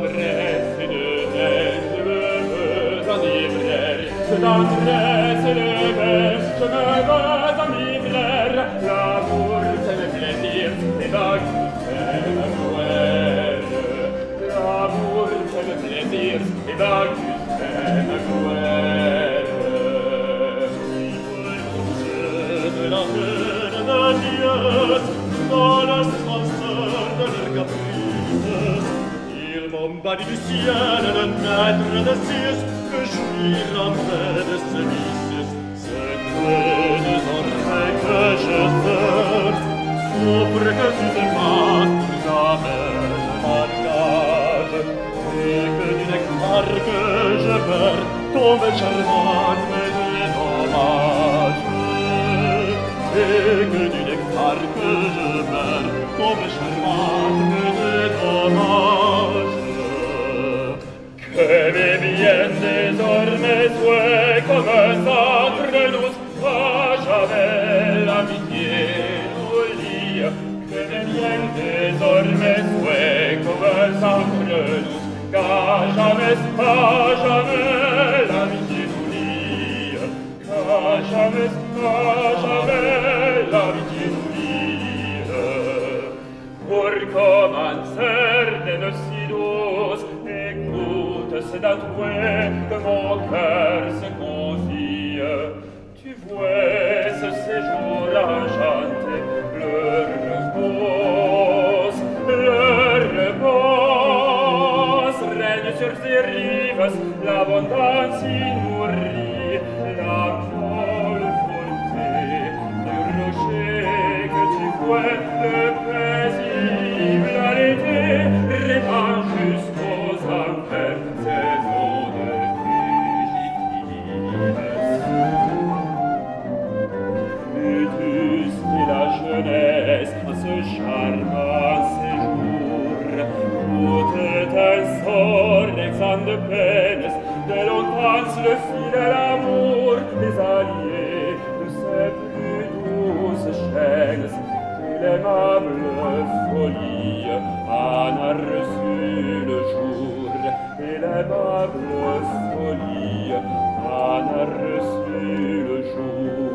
presse de neige, je me enivrer. Je danserai, c'est le verre, je me veux enivrer. L'amour, c'est le plaisir, les vagues, c'est la joueur. L'amour, c'est le plaisir, les vagues, c'est la joueur. Je me lance de Dieu, dans la senseur de leur caprice, ils m'ont banni du ciel le maître de Circe, que jouir en paix de ce vice. C'est que des entrailles que je perds, souffre que tu te fasses la mer de marquage, et que du nectar que je perds, tombe charmant mais les dommages, et que du nectar que je come charmant de dommage, que me vienne désormais jouer comme un centre de luz, à jamais l'amitié au lit. Que me vienne désormais jouer comme un centre de luz, qu'à jamais l'amitié au lit, qu'à jamais l'amitié au lit. Pour commencer de nos silos, écoute, c'est d'avouer que mon cœur se confie. Tu vois ce séjour enchanté, le repose règne sur ses rives, l'abondance y nourrit, la folle volonté du rocher que tu vois le plaisir. Répand jusqu'aux enfers ces eaux de fugitives. Étuste la jeunesse à ce charmant séjour, tout est un sort exempt de peines, de longtemps le fil à l'amour, les alliés de ces plus douces chaînes, que l'aimable folie en a reçu le jour, et l'aimable folie en a reçu le jour.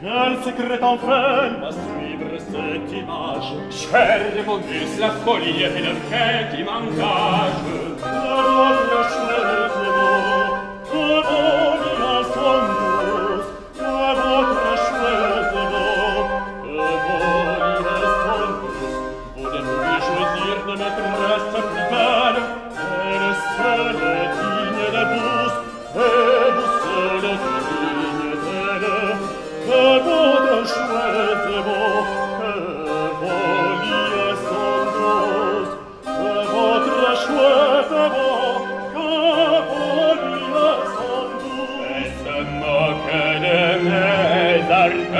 Quel secret enfin va suivre cette image, cher et mauguse la folie et le fait qui m'engage. La rose lâche les mots, la bonne à son douce, la bonne lâche les mots, la bonne à son douce. De maîtresse plus belle, elle seule est digne de vous, et vous seule est digne d'elle. Que bon de chouette et beau, que vos liens sont douces, que votre chouette et beau, que vos liens sont douces. Et se moque de mes armes,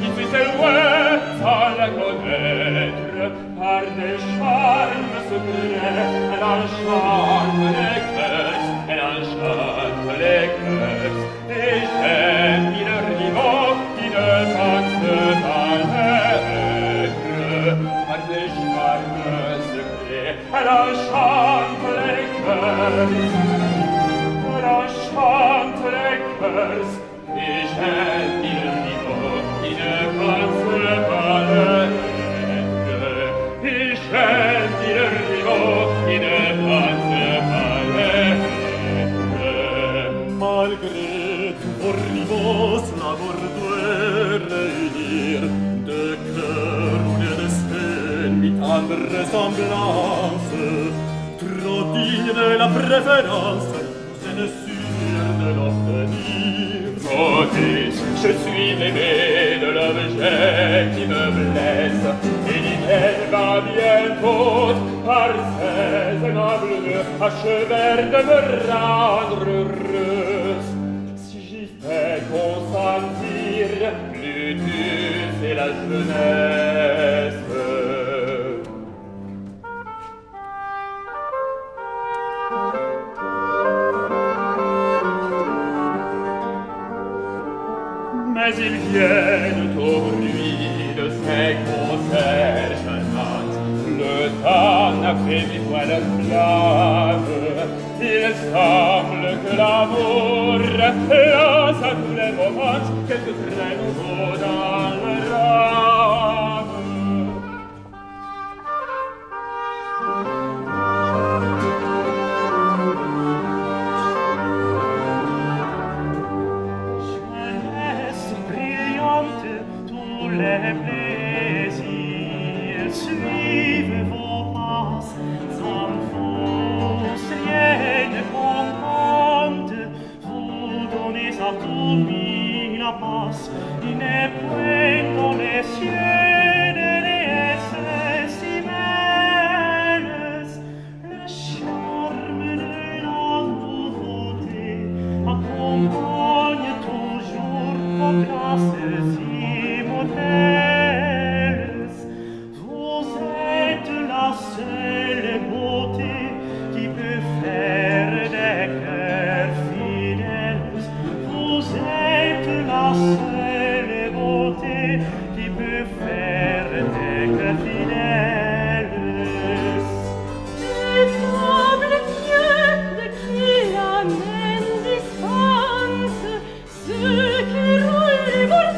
qui suis éloigné sans la connaître, par des charmes secrets, elle enchante les cœurs, elle enchante les cœurs. Et j'aime qui leur rivaux, qui ne pensent pas l'être. Par des charmes secrets, elle enchante les cœurs, elle enchante les cœurs. Et j'aime qui leur rivaux, qui ne pensent pas l'être. Scendi il rivo in pace parere, malgré tuo rivos l'amor duer reunir, de cœur ou de destin mit en ressemblance, trop digne de la préférence, vous êtes sûr de l'obtenir. Prodige, je suis aimé de l'objet qui me blesse, elle va bientôt par ses aimables yeux achever de me rendre heureuse. Si j'y fais consentir plus dure et la jeunesse. Mais ils viennent au bruit de ses concerts. Tan n'affaiblis-toi la flamme. Il semble que l'amour lance à tous les moments quelque trait nouveau dans le les plaisirs suivent vos pas, sans fausse rien ne contente. Vous donnez à ton mille la passe, il n'est point dans les cieux de déesses si belles. Le charme de la nouveauté accompagne toujours vos grâces. Vous êtes la seule beauté qui peut faire des cœurs fidèles. Vous êtes la seule beauté qui peut faire des cœurs fidèles. Les faibles pieux depuis la même distance, ceux qui roulent les voleurs.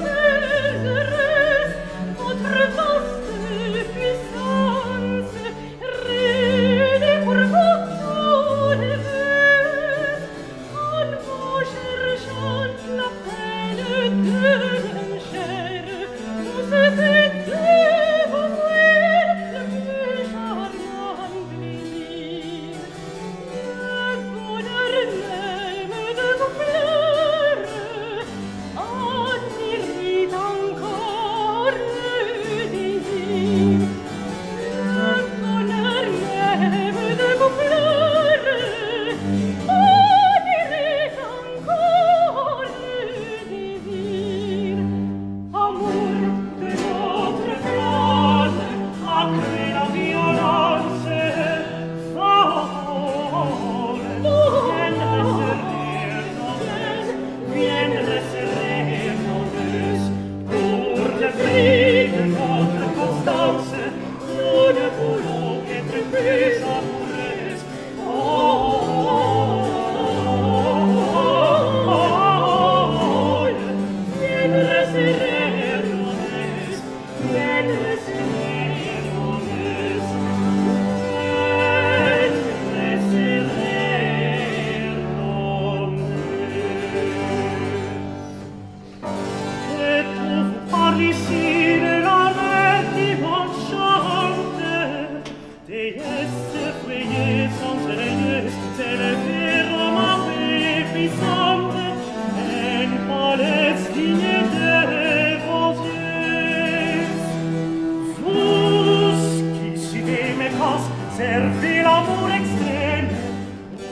Servi l'amour extrême,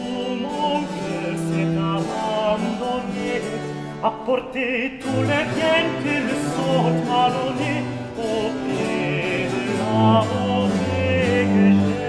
où mon cœur s'est abandonné, apportez tous les biens que le sort m'a donné, au pied de la beauté que j'aime.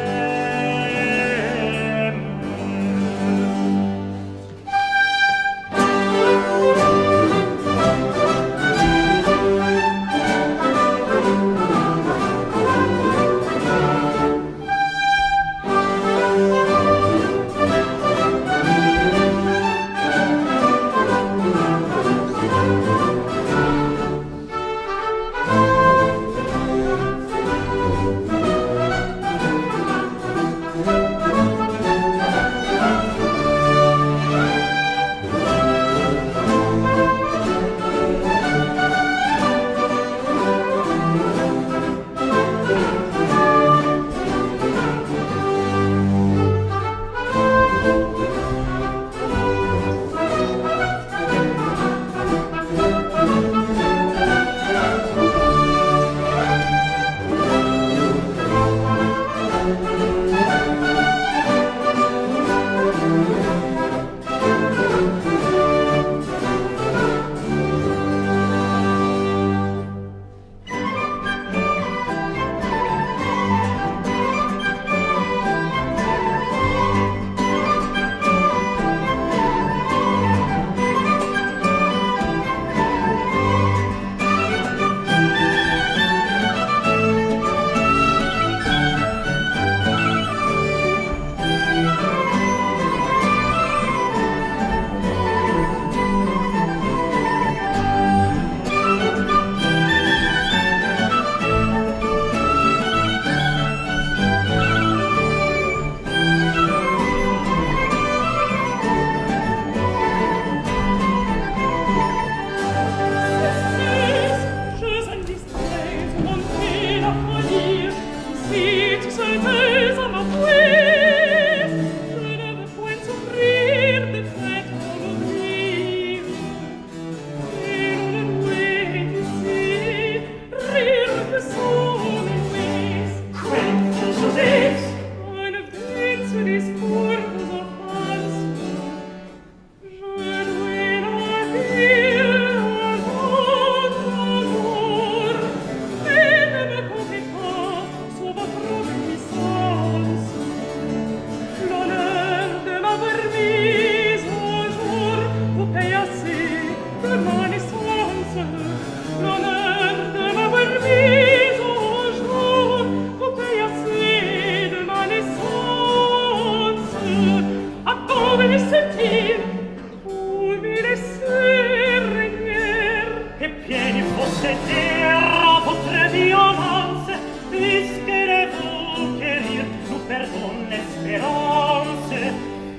espérance,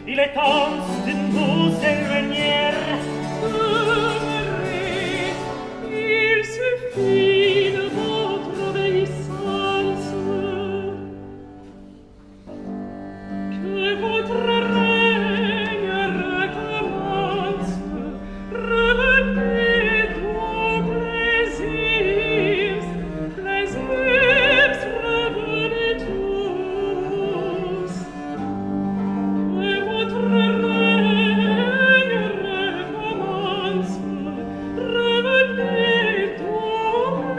il est temps de nous éloigner. Demeurez, il suffit de votre obéissance, que votre règne recommence. Revenez donc, les îles, les îles, revenez tous, que votre règne recommence. Revenez donc.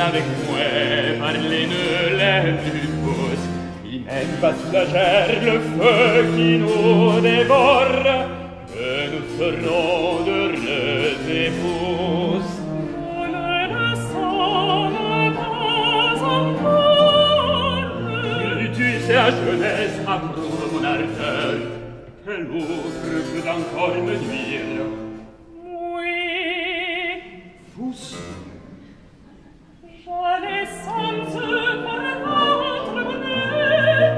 avec moi par les nœuds lèvres du pouce. Il mène pas sous la gerbe le feu qui nous dévore, que nous serons d'heureux épouses. La jeunesse apprend mon ardeur, que l'autre peut encore me nuire. Oui, vous je les sens par votre bonheur,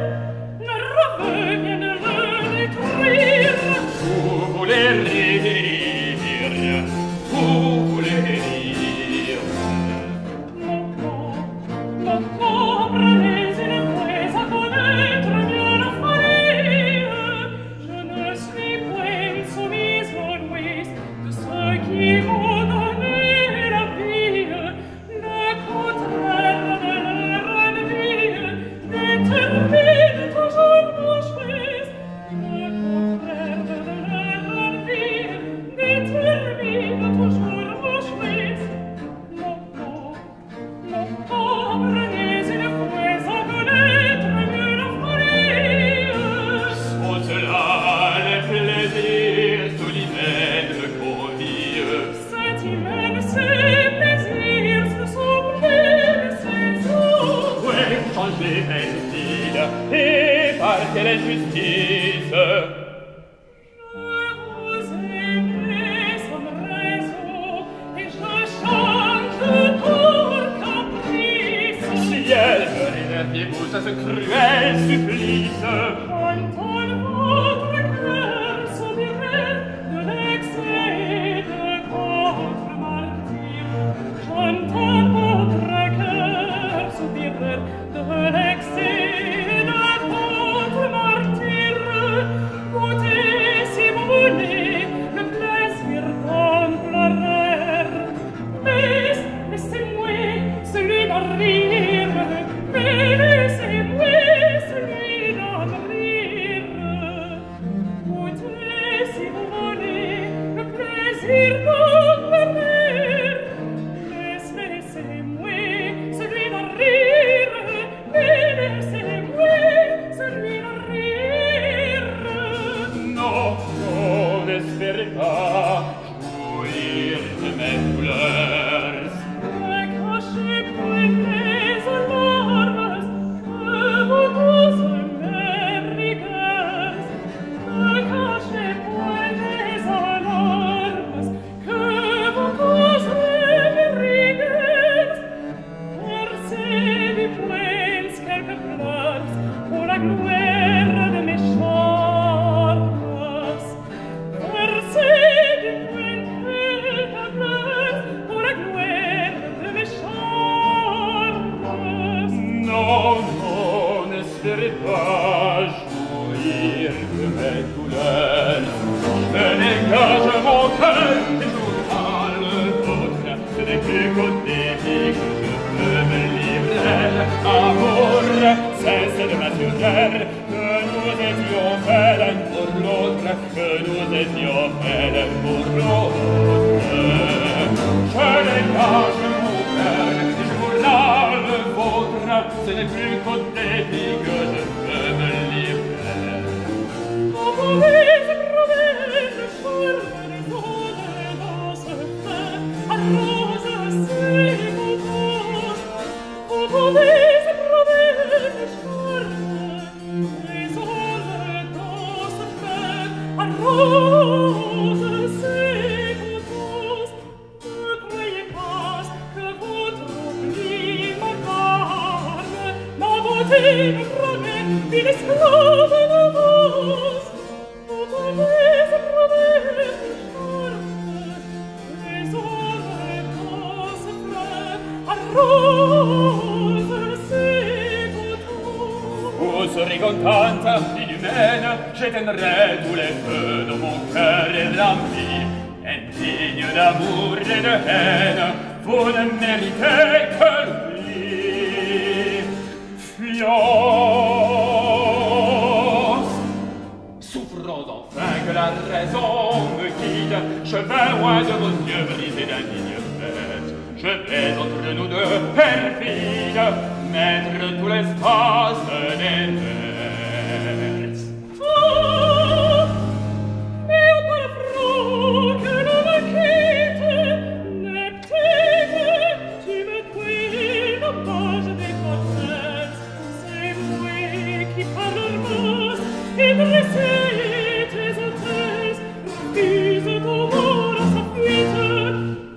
ne reviennent le détruire. Vous voulez rire, vous voulez rire. Mon pauvre et par quelle justice je vous aimais sans raison et je change pour caprice. Ciel, réservez-vous à ce cruel supplice. Entends votre cœur s'ouvrir de l'excès et de votre martyr. J'entends votre cœur s'ouvrir de l'excès. Je vais entre nous deux. mettre tout l'espace des verts. Ah, mio parfum che non me quitte, le petite, tu me cuis la page des cortèges. C'est moi qui parle le mot et dresser tes hôtesses, refuse ton mort à sa fuite.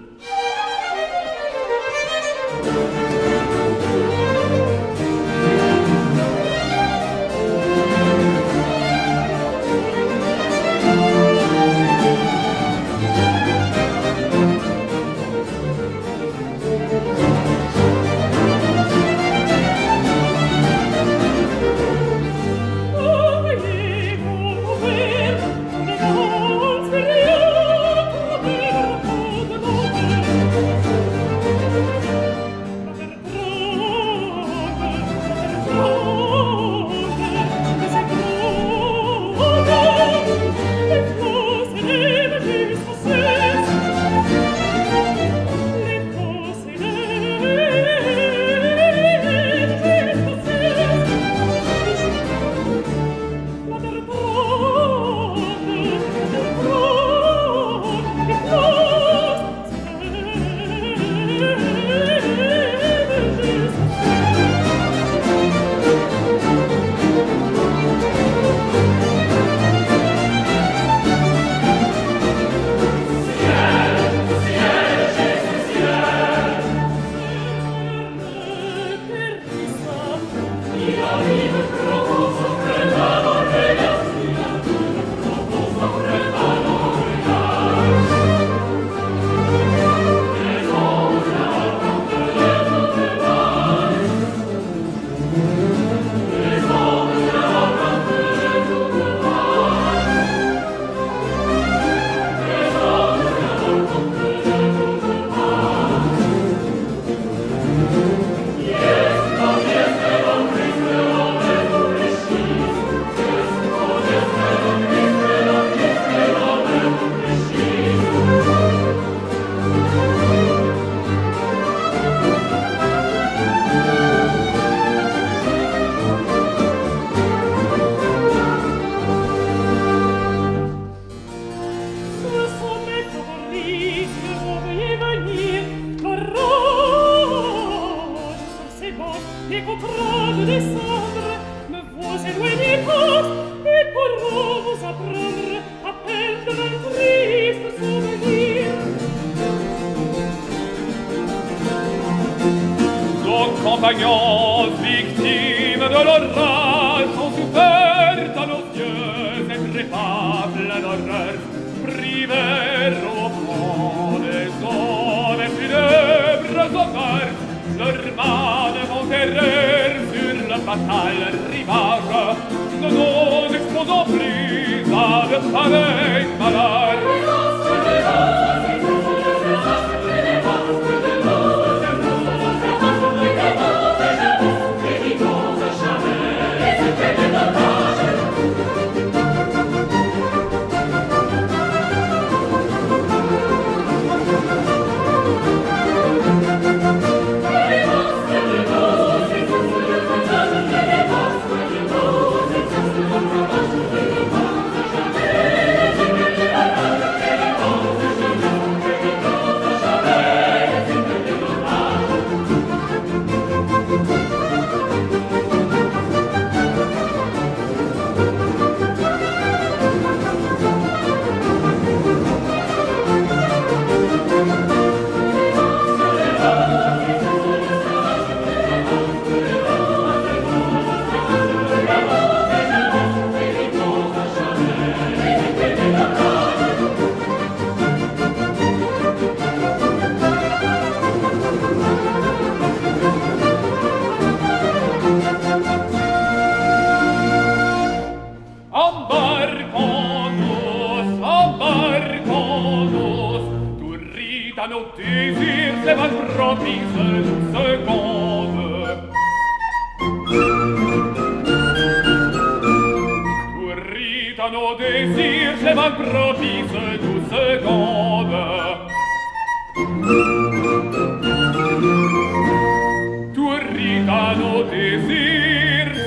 Corridano désirs,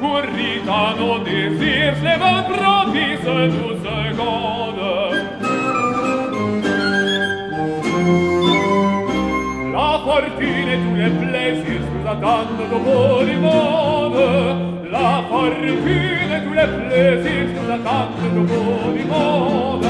Corridano désirs, les vins brandissent 12 secondes. La fortune et tous les plaisirs nous attendent au bout du monde. La fortune et tous les plaisirs nous attendent au bout du monde.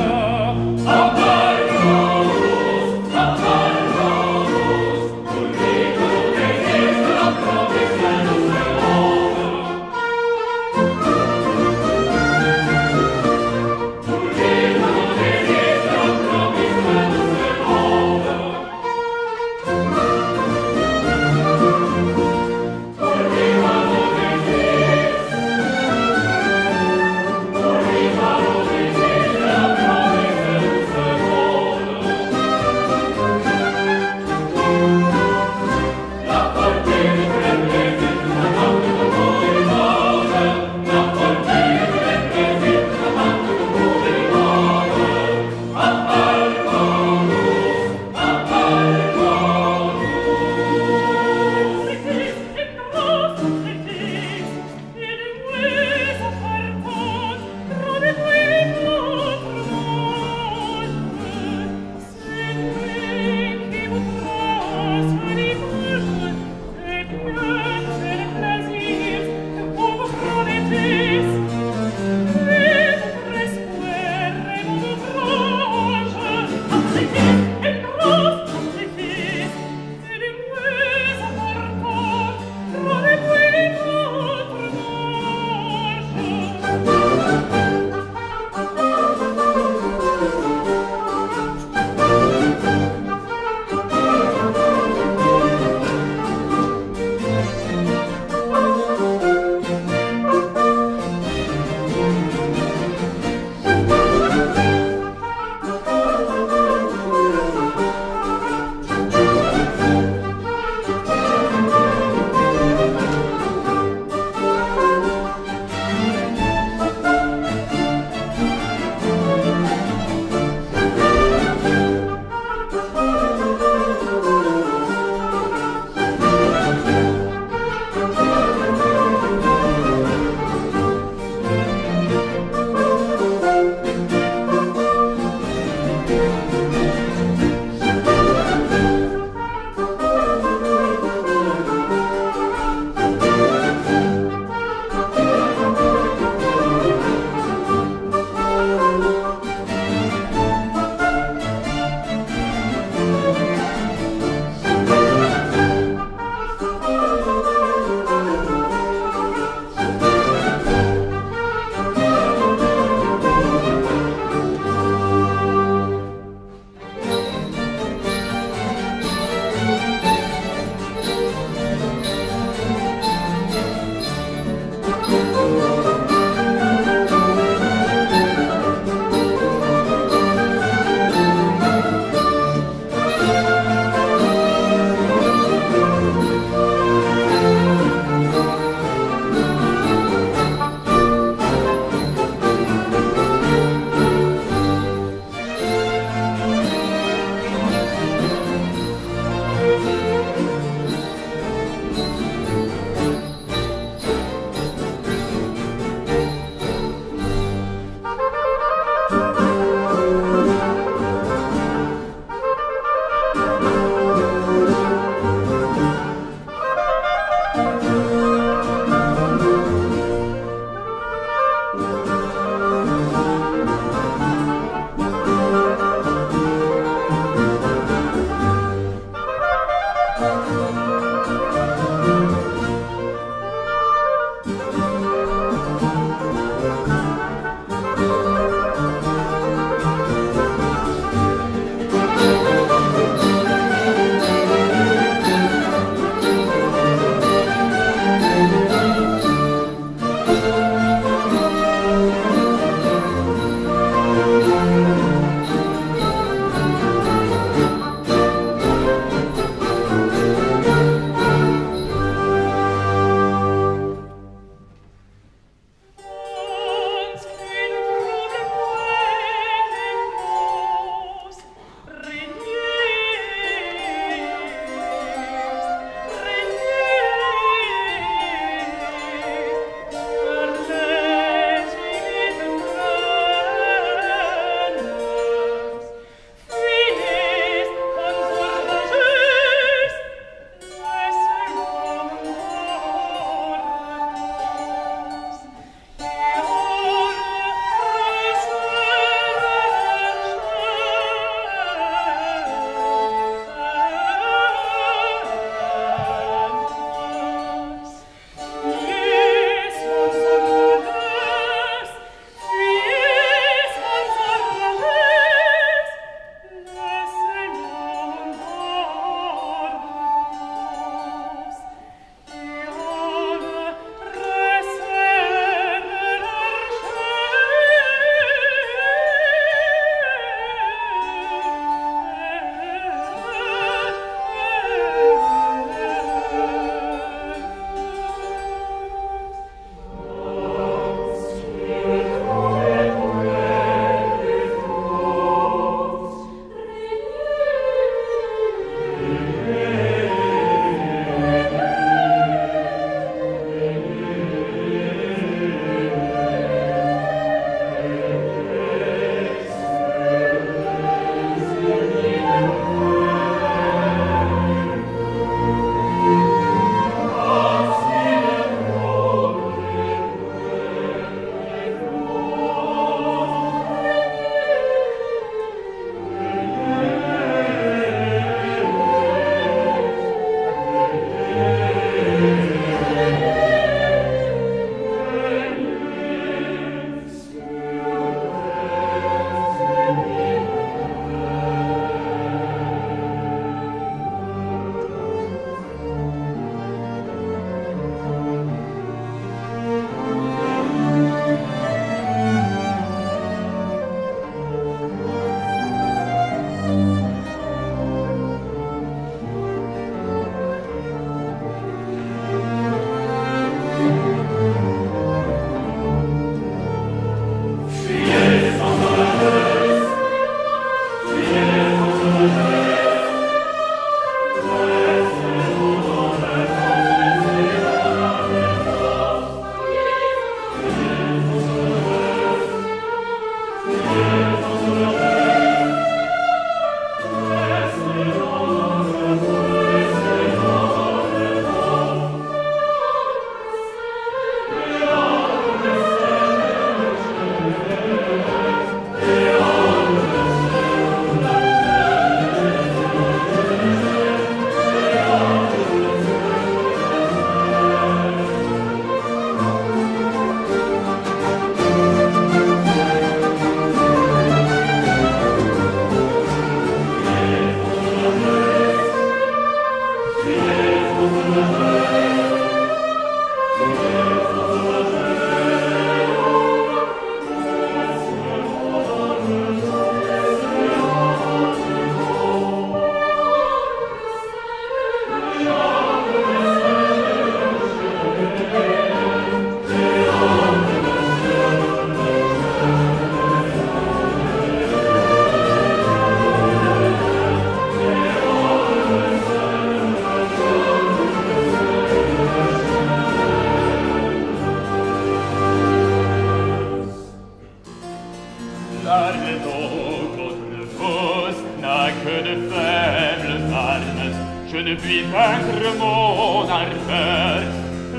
puis vaincre mon ardeur.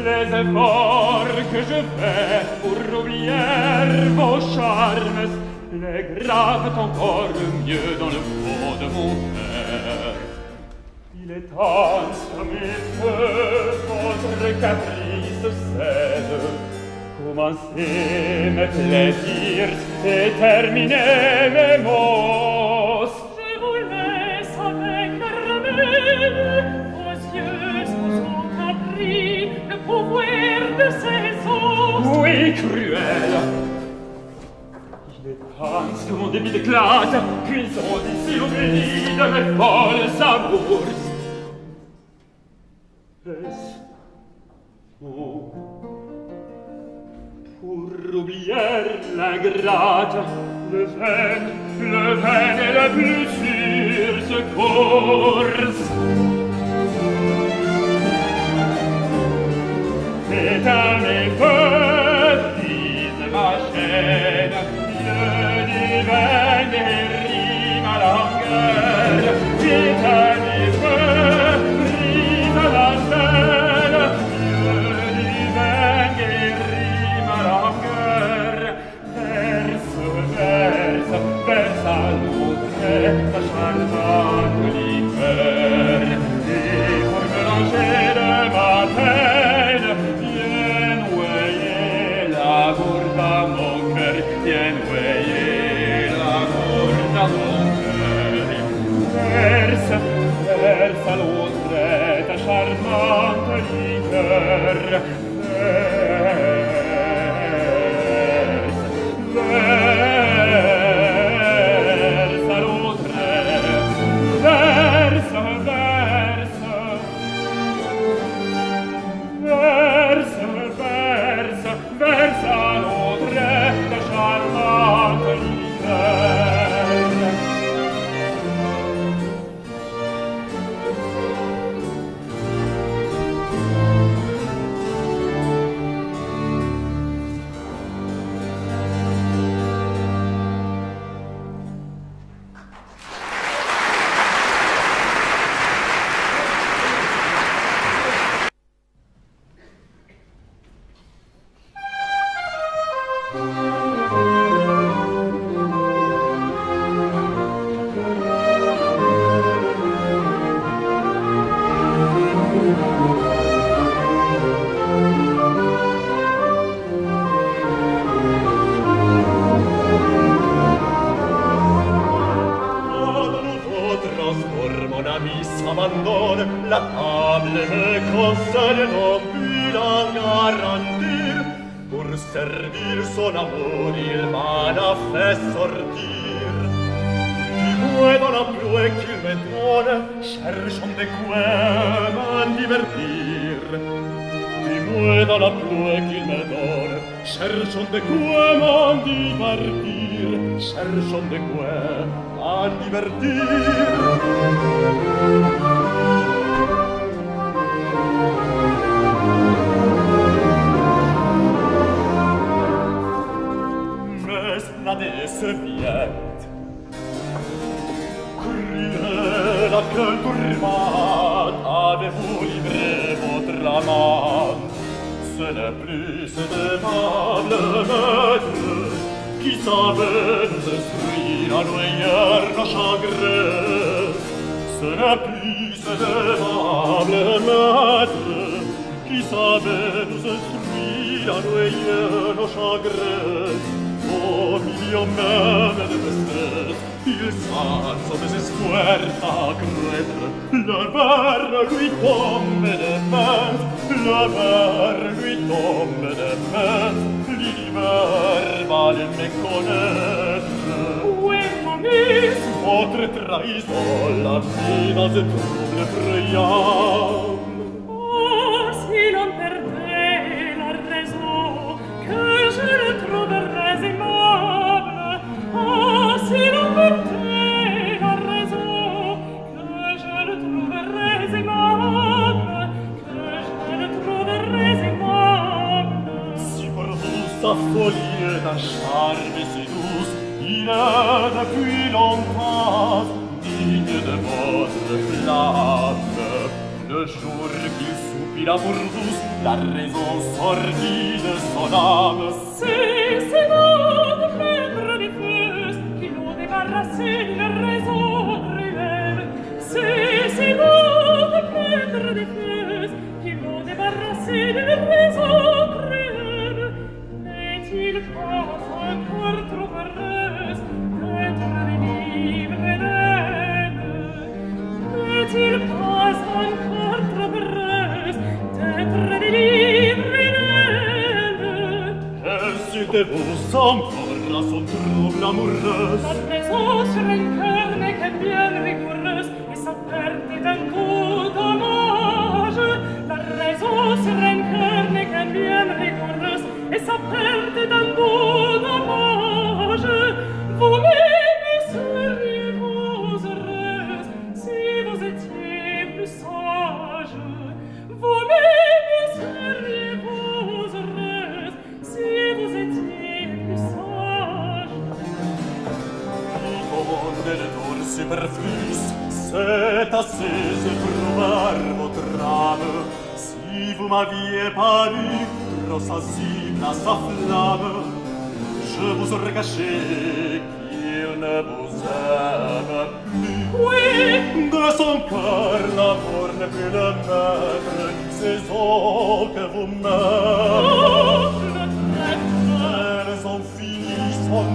Les efforts que je fais pour oublier vos charmes les gravent encore mieux dans le fond de mon cœur. Il est temps à mes feux, votre caprice cède. Commencez mes plaisirs et terminez mes mots. Je vous laisse avec Caramel, vos yeux se sont appris le pouvoir de ces os. Oui, cruel. Il est temps que mon débit éclate, cuisons ici au délit de mes folles amours. Oh, pour oublier l'ingrate, le vain est la plus sûre secourse. C'est à mes feux, brise ma chaîne, le divin et ma langueur. C'est à mes feux, brise la chaîne. La charmante liqueur, et pour me ranger de ma peine, viens noyer l'amour dans mon cœur, viens noyer l'amour dans mon cœur. Verse, verse à l'autre ta charmante liqueur, depuis longtemps, digne de votre flamme, Jourdi soupira pour tous, la raison sortit de son âme. C'est votre prêtre des feux qui l'ont débarrassé d'une raison cruelle. C'est votre prêtre des feux qui l'ont débarrassé d'une raison cruelle. N'est-il pas encore trop heureuse d'être libre d'elle? N'est-il pas encore trop heureuse d'être libre d'elle? Est-ce de vous encore à son trouble amoureux? Sa présence sur le cœur n'est que bien rigoureuse, et sa perte est un coup dommage. La raison sur le cœur n'est que bien rigoureuse, et sa perte est un coup dommage. Vous-même seriez-vous heureuse si vous étiez plus sage? Vous-même seriez-vous heureuse si vous étiez plus sage? Au monde de l'amour superflux, c'est assez de prouver votre âme. Si vous m'aviez paru trop sensible à sa flamme, je vous aurais caché qu'il ne vous aime plus. Oui, de son cœur, l'amour n'est plus le maître. Ces eaux que vous m'aimez, elles ont fini son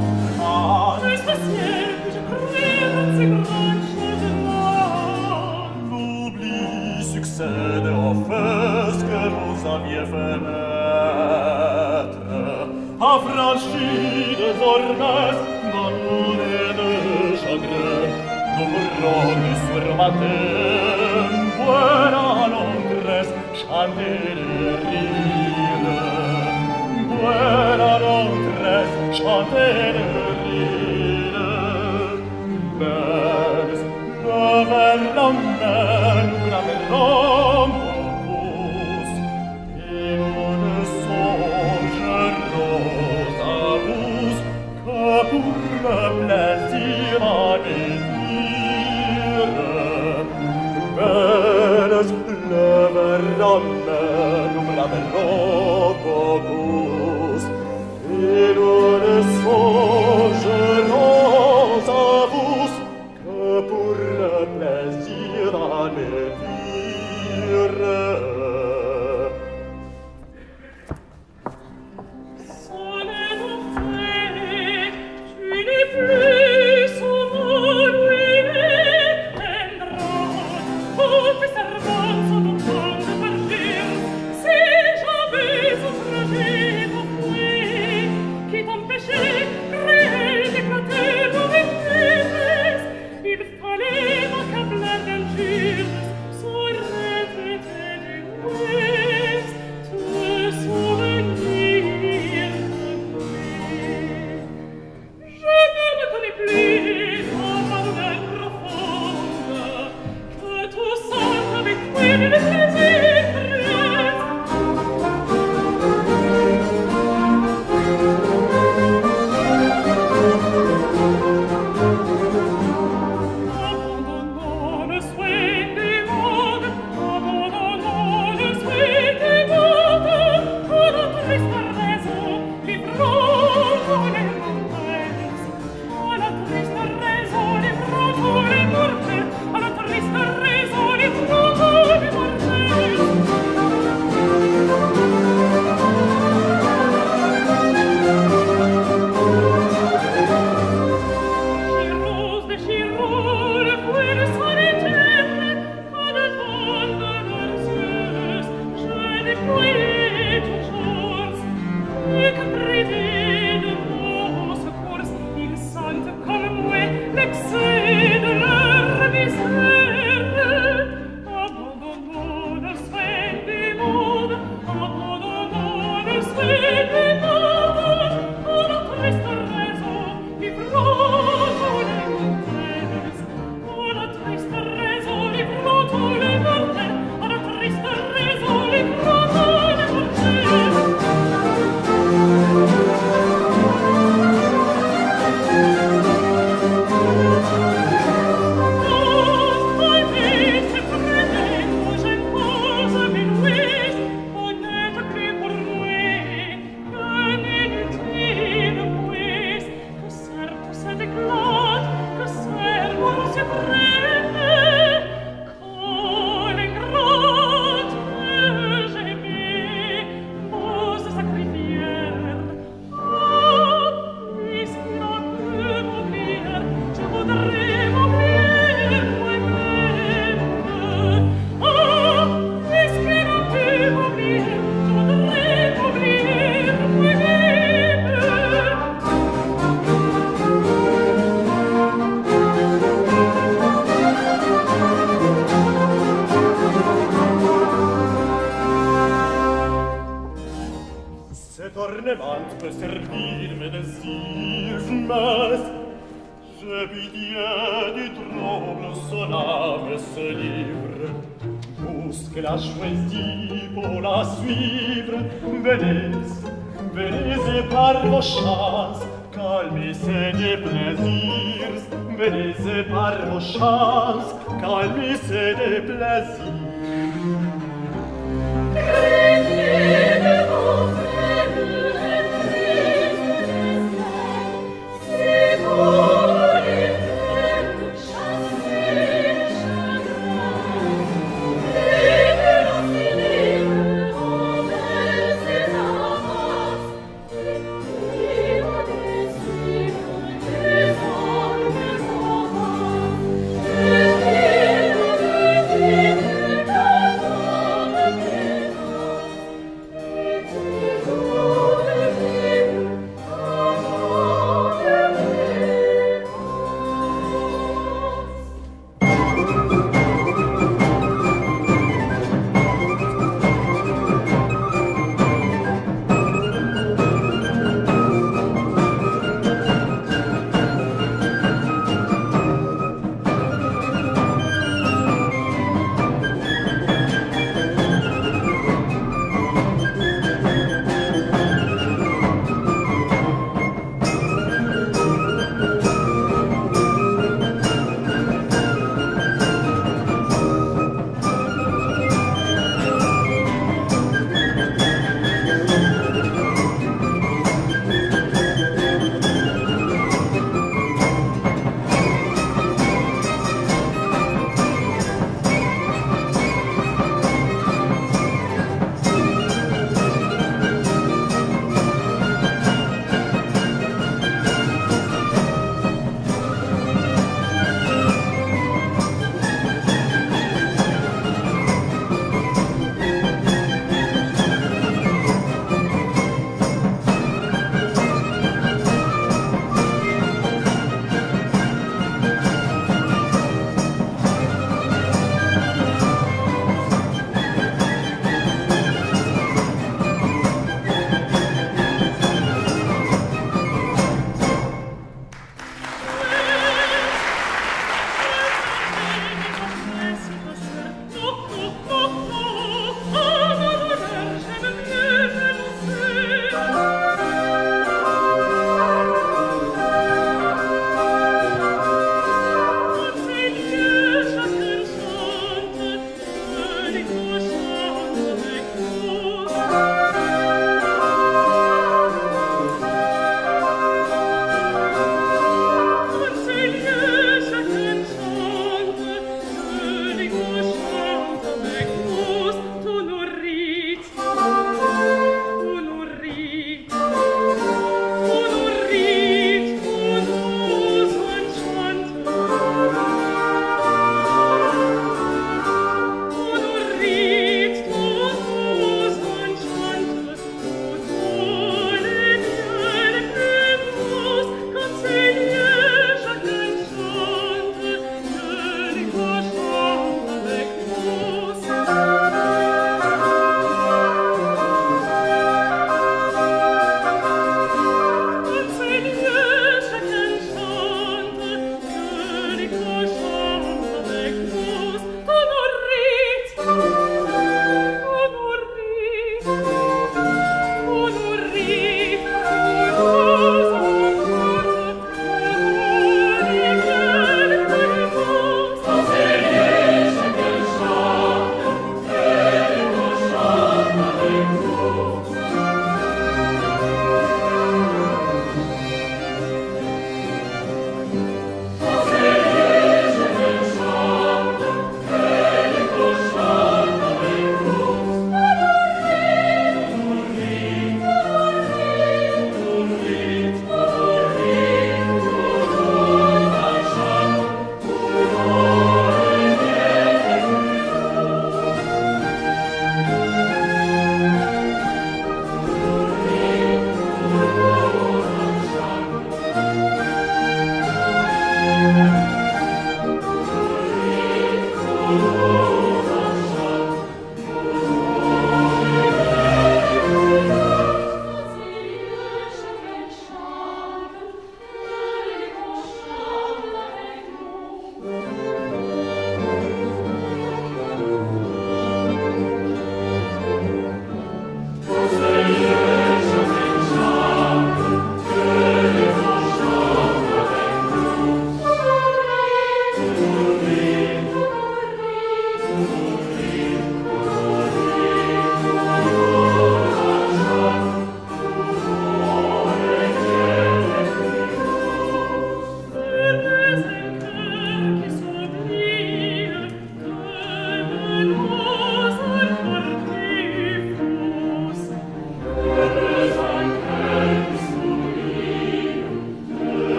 âme. Mais ce ciel que je prenais dans ces grandes choses-là. L'oubli succède aux feux que vous aviez fait naître. Affranchis désormais d'amour et de chagrin, nous pourrons du soir au matin voir à Londres chanter et rire, voir à Londres chanter et rire. Mais nous verrons bien, nous graverons beaucoup et nous ne songerons pour le plaisir à détruire. Belles, le verrons, nous l'averrons beaucoup, et nous ne songerons à vous que pour le plaisir à détruire. Fallait ma cabla d'injures, sans regretter du Ornament peut servir mes désirs minces. Je pitié du trouble son âme se livre. Vous qu'elle a choisi pour la suivre, venez, venez et par vos chasses calmez ses déplaisirs. Venez et par vos chasses calmez ses déplaisirs.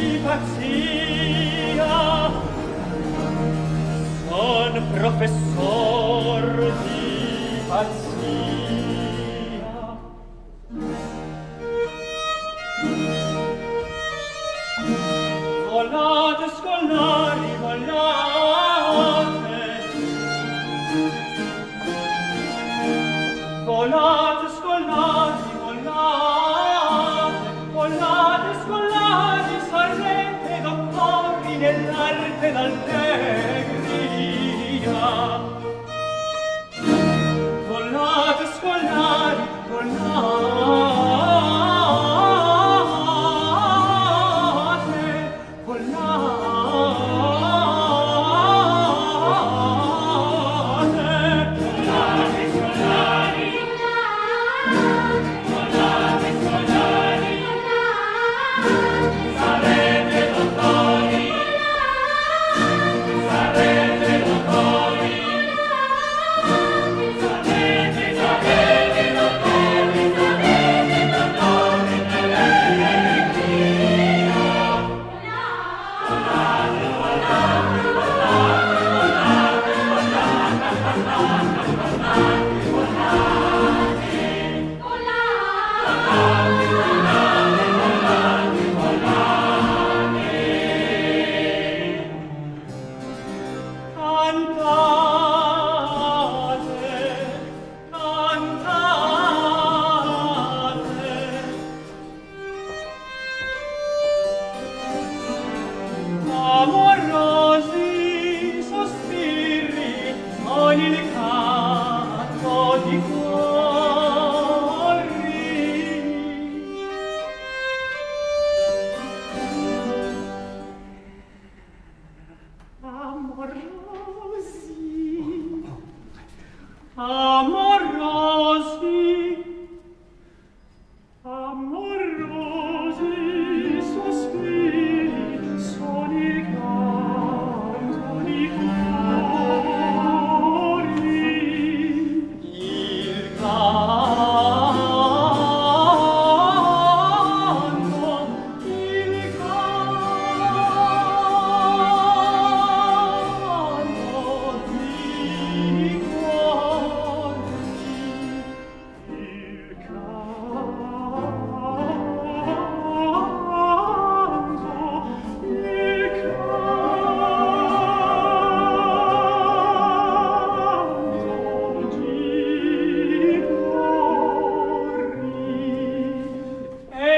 di pazzia, son professor di pazzia. Volate scolari, volate, volate scolari, nell'arte d'Allegria. Volate scolari, volate, volate, volate scolari, volate scolari, sarete dottori. Amorosi sospiri, ogni canto di cuori. Amorosi, amorosi, amorosi sospiri.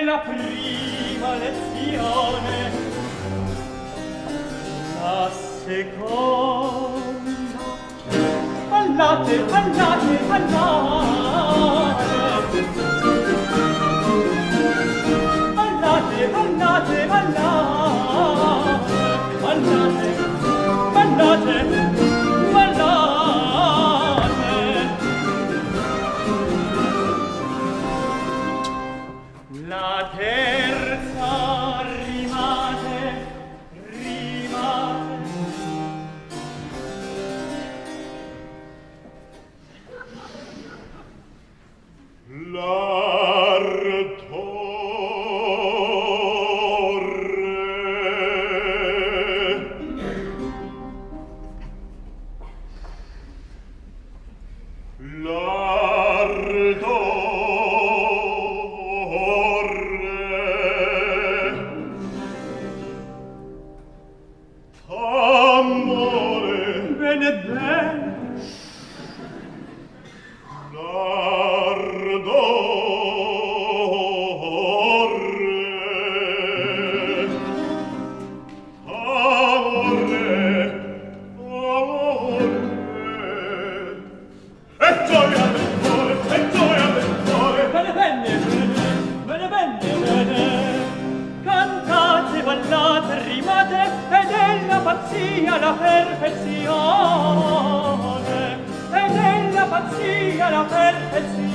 La prima lezione, la seconda. Ballate, ballate, ballate. Ballate, ballate, ballate. Ballate, ballate. La terza rimane, rimane. L'ardore. Pazzia la perfezione, e nella pazzia la perfezione.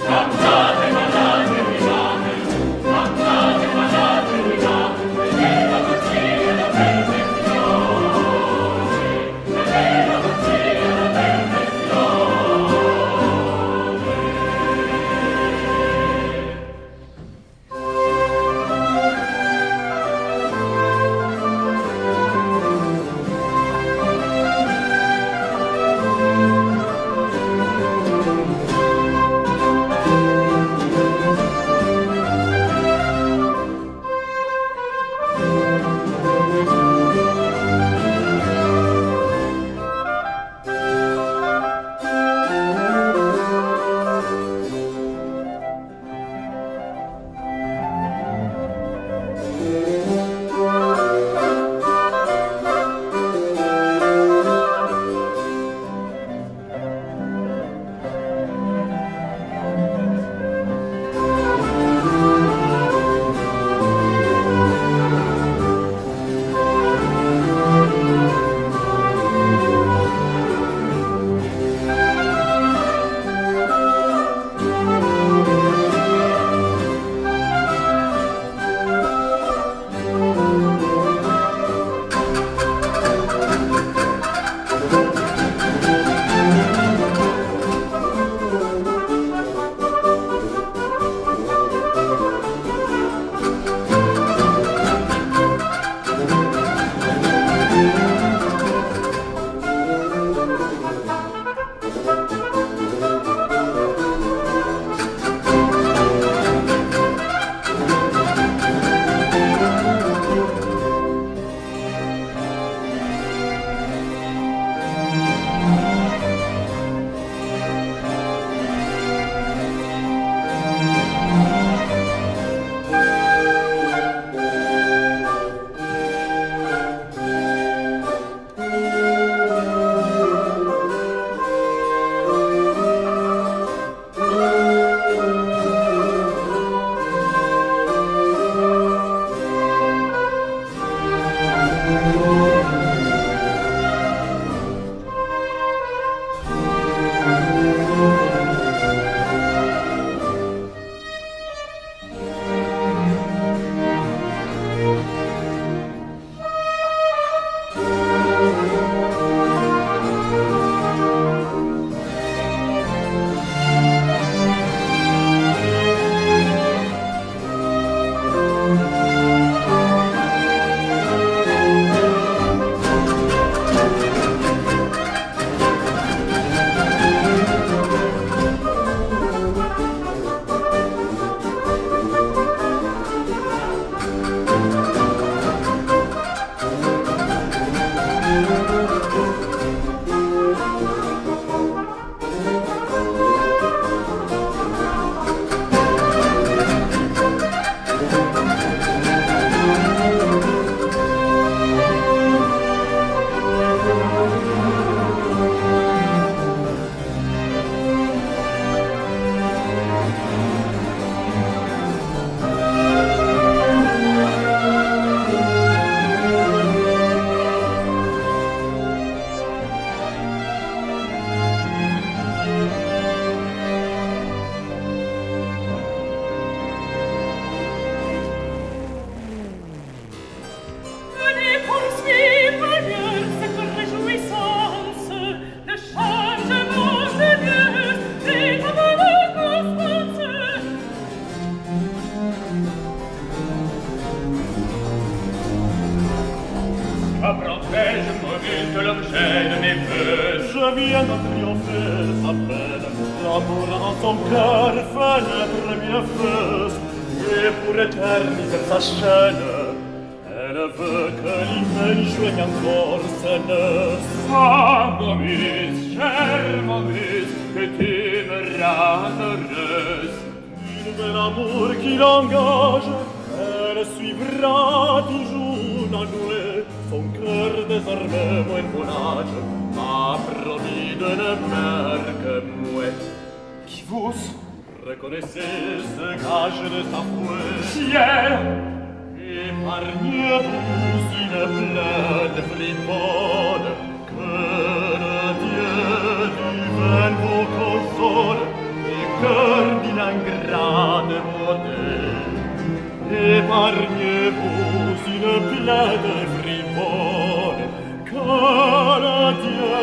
Cantate, ballate, rimate, cantate, ballate, rimate, e nella pazzia la perfezione, e nella pazzia la perfezione. que l'objet de mes vœux. Je viens d'en triompher sa peine, l'amour dans son cœur fenêtre bienfaiseuse, et pour éterniser sa chaîne, elle veut que l'hymen joigne encore ses nœuds. Ah, Maurice, cher Maurice, que tu me rends heureuse. Une belle amour qui l'engage, elle suivra toujours dans nous son cœur désarmé moins volage m'a promis de ne faire que moi. Qui vous reconnaissez ce gage de sa foi fière, épargnez-vous une plainte frivole, que le Dieu du vin vous console et cœur d'une ingrate beauté. Épargnez-vous une plainte frivole, car le Dieu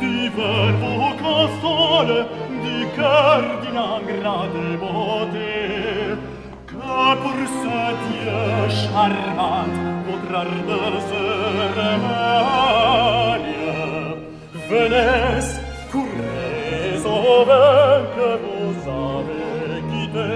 divin vous console du cœur d'une ingrate beauté. Car pour ce Dieu charmant, votre ardeur se réveille. Venez, courez au vin que vous avez quitté.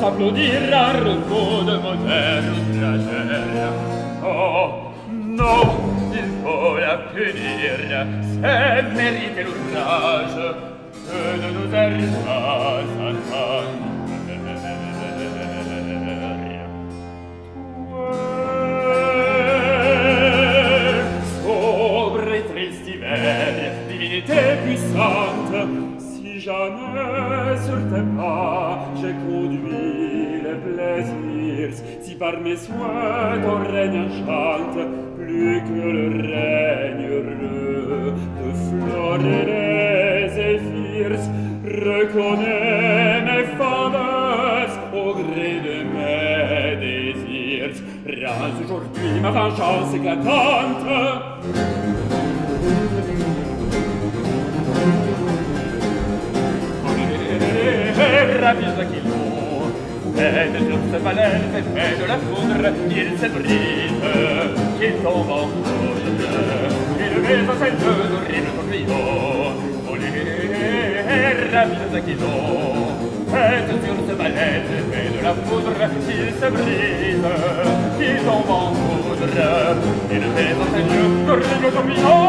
S'applaudir à repos de modèle outragère. Oh non, il faut la punir, c'est mériter l'outrage que de nous arriver à ta mère. Ouais, sobre et triste hiver, divinité puissante, si jamais sur tes pas j'ai conduit si par mes soins ton règne enchante plus que le règne heureux de fleurs et zéphyrs, reconnais mes faveurs au gré de mes désirs. Rends aujourd'hui ma vengeance éclatante. Ravise qu'il faut et de ce palais, fait de la foudre, il se brise, il tombe en foudre. Il baise cette horrible tourbillon, volée, rapide d'Aquilon. Et sur ce palais, fait de la foudre, il se brise, il tombe en foudre. Il baise cette horrible tourbillon.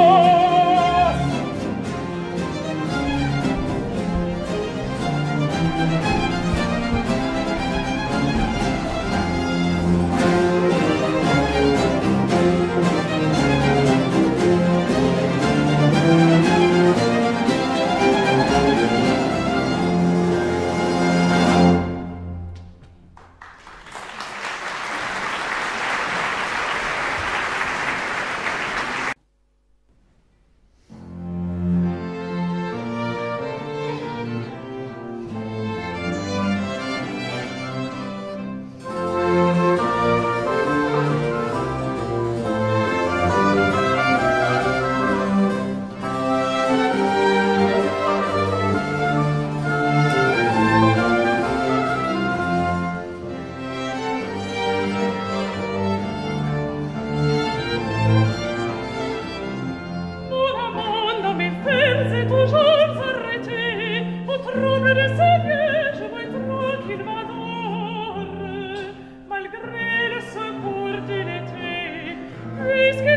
Puisque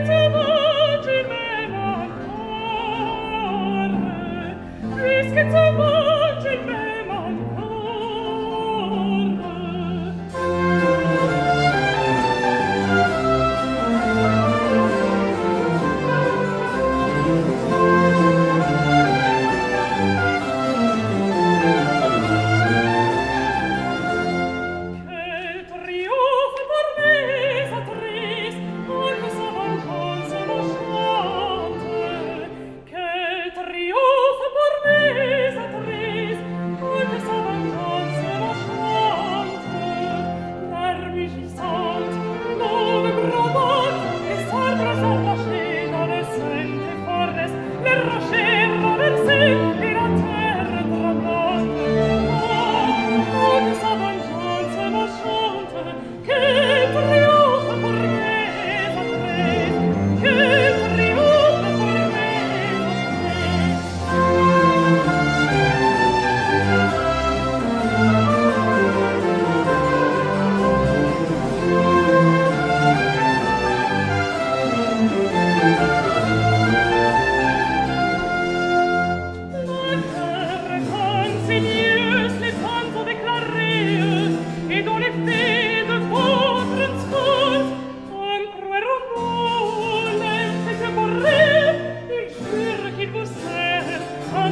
tu m'aimes encore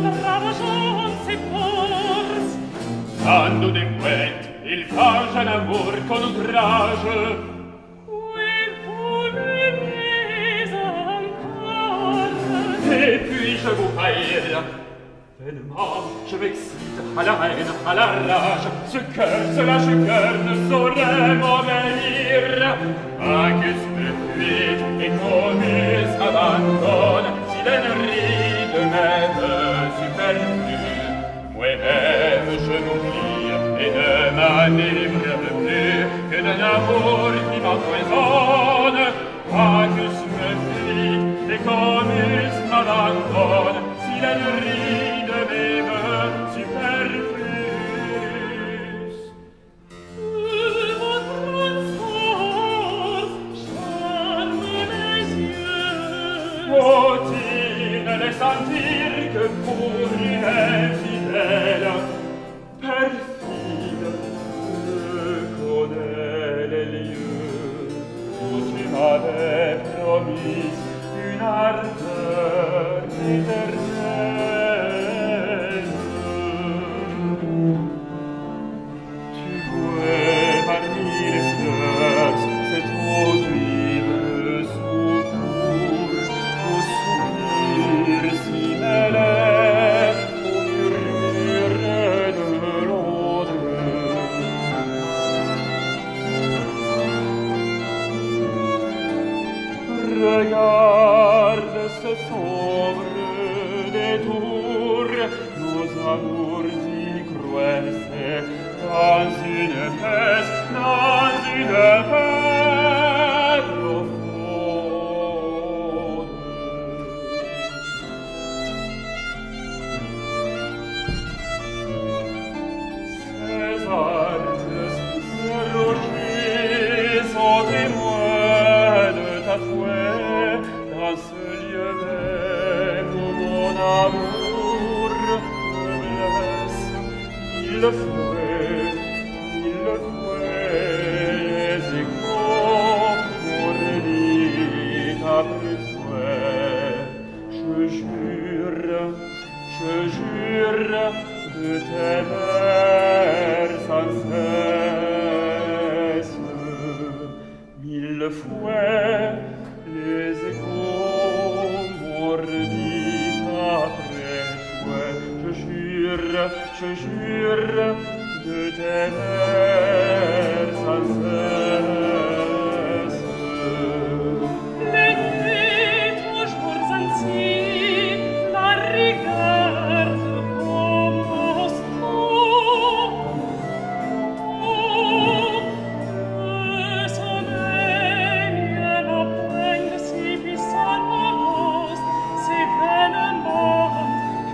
traversanze porse. Quando de quet il fage un amour con outrage. Oui, vous m'aimez encore. Et puis je vous haïs tellement, je m'excite à la haine, à la rage. Ce cœur, ce lâche cœur ne saurait m'envahir. Ah, que ce fuite et qu'on s'abandonne si l'ennerie de m'aide superflue. Moi-même je m'oublie et ne m'en délivre plus que d'un amour qui m'empoisonne. Ah, que ce fuite et qu'on s'abandonne si l'ennerie sentir que pour une infidèle perfide je connais les lieux où tu m'avais promis une ardeur éternelle. Tu vois parmi les fleurs cette rose huile secours au sourire si belle. Regarde ce sombre détour, nos amours y croissaient dans une paix, profonde. Ces arbres, ces rochers sont témoins de ta foi. Dans ce lieu même où mon amour me blesse, il le fouet, les échos m'ont remis après toi. Je jure de t'aimer sans cesse, mille fois les échos m'ont redit après toi. Je jure de t'aimer sans cesse. Mettez toujours ainsi la regarde comme l'instant. Oh, le soleil et la poigne si puissamment, si vainement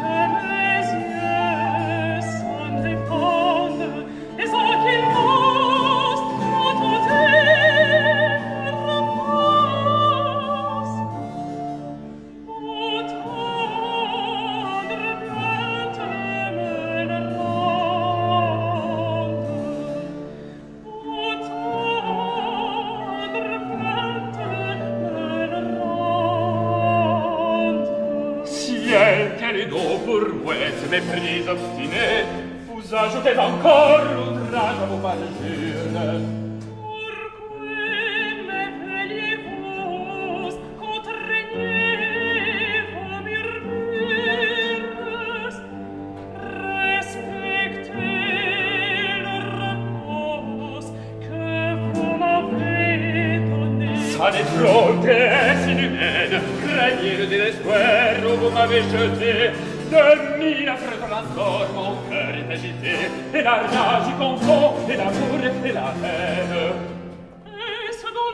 que mes yeux s'en défendent. Les ans qui passent, quand on t'aime, entendre plainte me le rendre. Ciel, quel est donc pour moi ce mépris obstiné? Vous ajoutez encore l'outrage à vos parjures. Pourquoi m'appeliez-vous contraignez vos murmures? Respectez le repos que vous m'avez donné. Ça n'est trop déesse inhumaine, craignez le désespoir où vous m'avez jeté. De mille affreux transports, mon cœur est agité, et la rage y confond, et l'amour et la haine. Et ce dont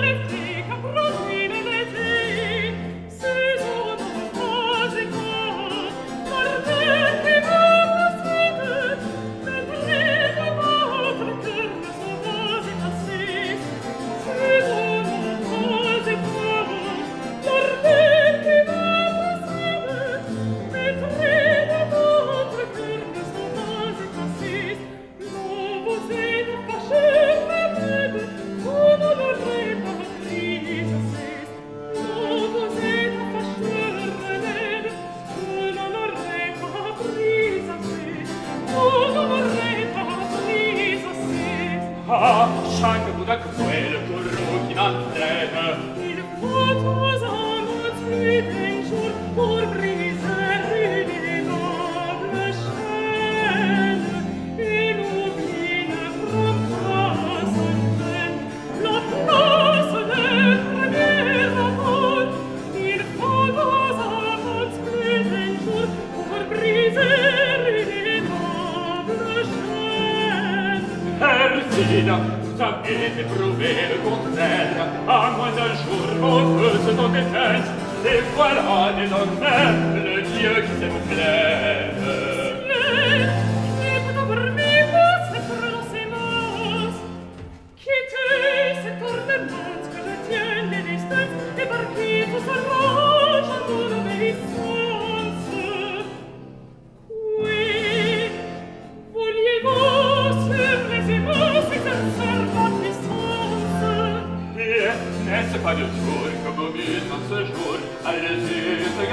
l'éthique a produit l'été, c'est son enfant et corps, gardez et vous vous êtes, mettez de votre cœur, son vos est passé, c'est son enfant et corps, gardez et vous. Vous êtes fâché, ma tête, vous n'en aurez pas pris. Regina, vous avez prouvé le contraire. À moins d'un jour, vos feux se sont éteints. Et voilà désormais le Dieu qui s'est vous plaire. N'est-ce pas le jour que vous mûtes en ce jour, allez-y, ce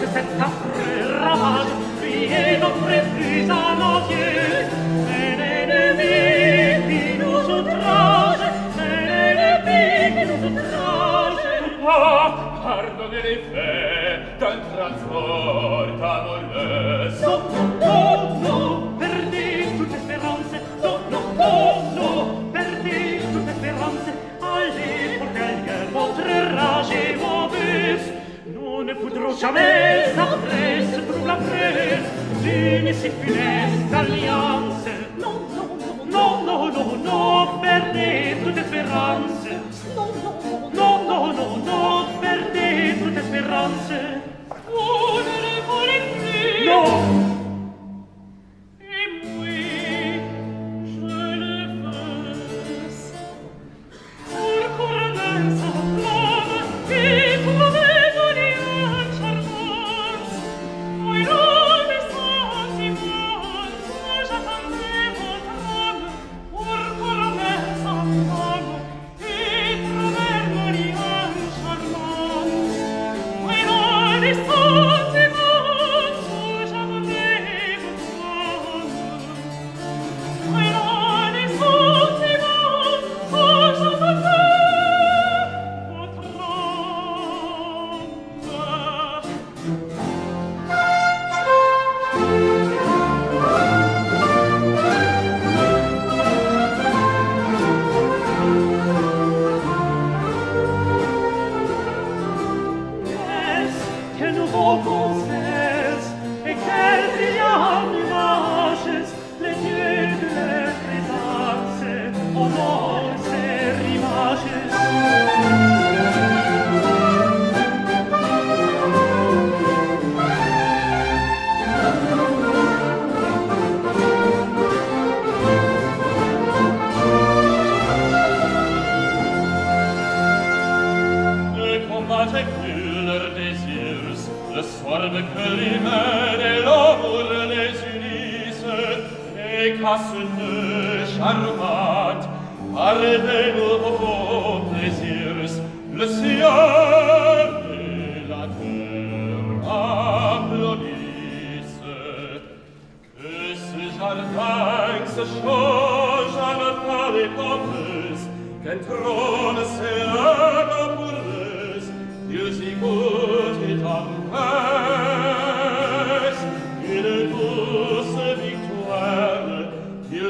Que cet affreux ravage priait notre plus à nos yeux. Un ennemi qui nous outrage, un ennemi qui nous outrage. Ah, pardonnez les faits d'un transport amoureux. Non, non, non, perdez toute espérance. Non, non, non, non, perdez toute espérance. Allez pour quelqu'un, votre rage et vos bus. Nous ne voudrons jamais après ce trouble après d'une si funeste alliance. Non, non, non, non, non, non, perdez toute espérance. Non, non, non, non, non, non, perdez toute espérance. Vous ne le voulez plus. Non.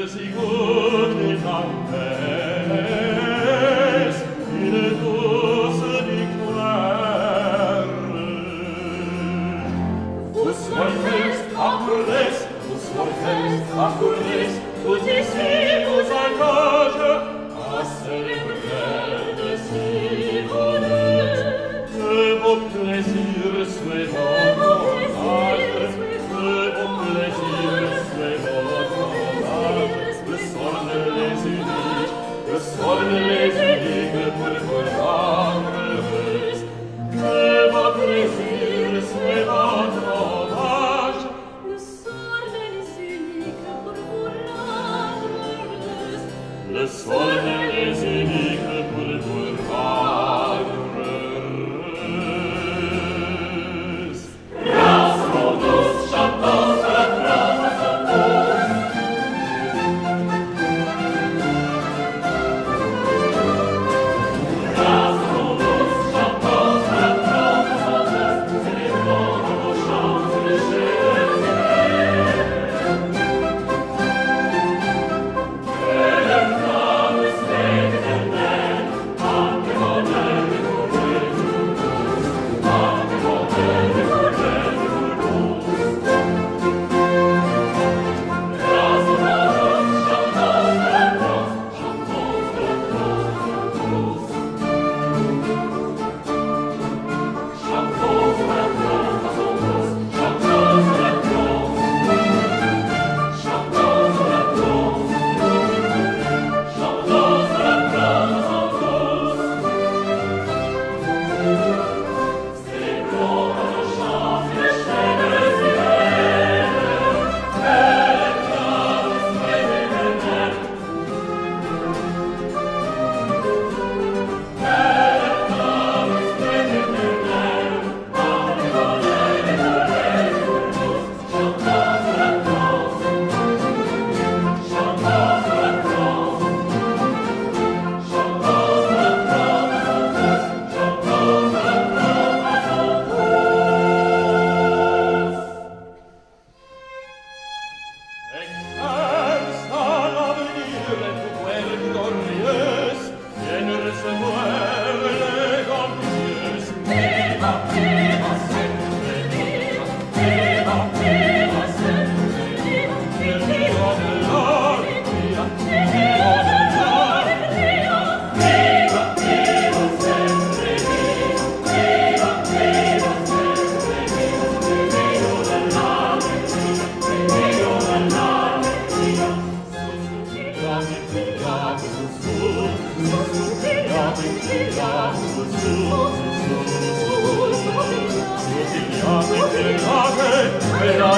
Sigur te tantes, il est Le soleil est unique pour vous rendre heureuse. Grâce aux douces chanteuses de la France. Grâce aux douces chanteuses de la France. C'est les vents de vos chants, c'est les chers.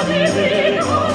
We're